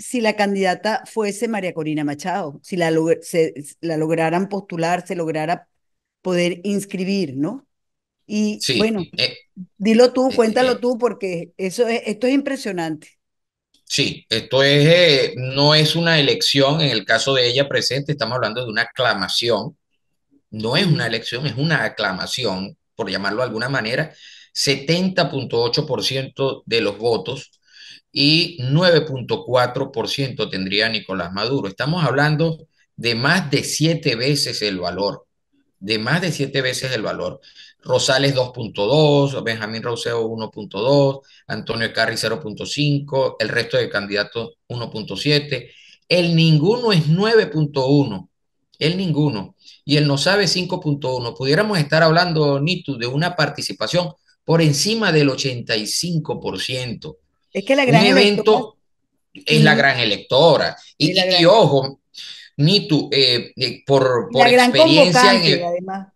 si la candidata fuese María Corina Machado, si la lograran postular, se lograra poder inscribir, ¿no? Y sí, bueno, dilo tú, cuéntalo tú, porque esto es impresionante. Sí, esto es, no es una elección, en el caso de ella presente, estamos hablando de una aclamación, no es una elección, es una aclamación, por llamarlo de alguna manera, 70.8% de los votos y 9.4% tendría Nicolás Maduro. Estamos hablando de más de 7 veces el valor, de más de 7 veces el valor. Rosales 2.2, Benjamín Rauseo 1.2, Antonio Carri 0.5, el resto de candidatos 1.7, el ninguno es 9.1, el ninguno, y el no sabe 5.1. Pudiéramos estar hablando, Nitu, de una participación por encima del 85%. Es que la gran evento es la gran electora. Y ojo, Nitu, por la gran experiencia en el, además.